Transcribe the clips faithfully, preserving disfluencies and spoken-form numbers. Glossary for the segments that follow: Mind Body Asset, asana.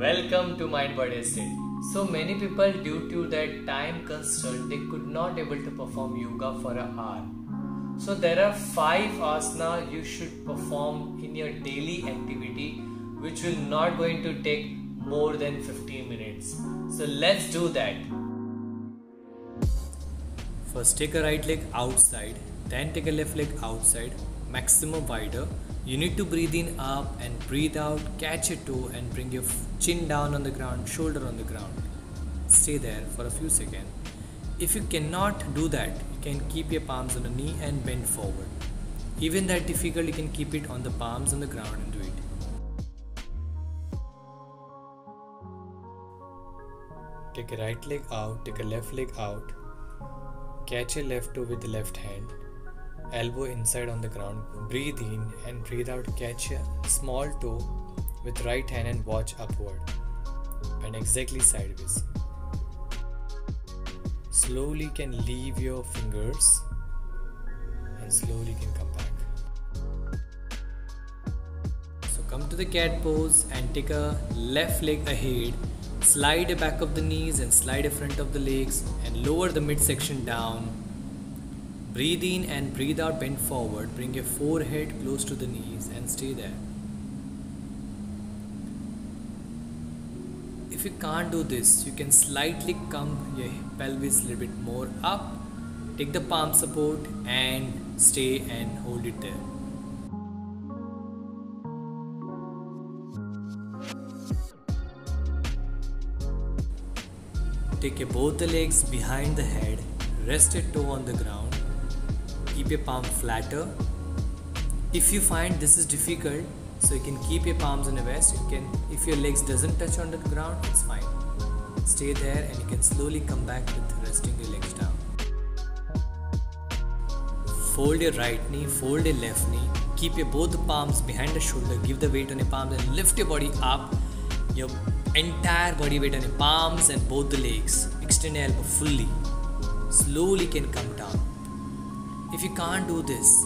Welcome to Mind Body Asset. So many people, due to their time constraint, they could not able to perform yoga for an hour. So there are five asanas you should perform in your daily activity, which will not going to take more than fifteen minutes. So let's do that. First, take a right leg outside, then take a left leg outside, maximum wider. You need to breathe in up and breathe out, catch a toe and bring your chin down on the ground, shoulder on the ground. Stay there for a few seconds. If you cannot do that, you can keep your palms on the knee and bend forward. Even that difficult, you can keep it on the palms on the ground and do it. Take a right leg out, take a left leg out. Catch your left toe with the left hand. Elbow inside on the ground, breathe in and breathe out, catch a small toe with right hand and watch upward and exactly sideways. Slowly can leave your fingers and slowly can come back. So come to the cat pose and take a left leg ahead, slide the back of the knees and slide the front of the legs and lower the midsection down. Breathe in and breathe out, bend forward, bring your forehead close to the knees and stay there. If you can't do this, you can slightly come your pelvis a little bit more up, take the palm support and stay and hold it there. Take your both the legs behind the head, rest your toe on the ground. Keep your palm flatter. If you find this is difficult, so you can keep your palms on the waist. You can, if your legs doesn't touch on the ground, it's fine. Stay there and you can slowly come back with resting your legs down. Fold your right knee, fold your left knee. Keep your both the palms behind the shoulder. Give the weight on your palms and lift your body up. Your entire body weight on your palms and both the legs. Extend your elbow fully. Slowly can come down. If you can't do this,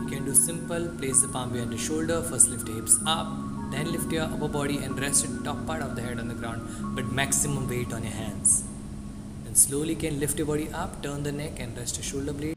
you can do simple, place the palm behind the shoulder, first lift the hips up, then lift your upper body and rest the top part of the head on the ground, but maximum weight on your hands. And slowly can lift your body up, turn the neck and rest your shoulder blade.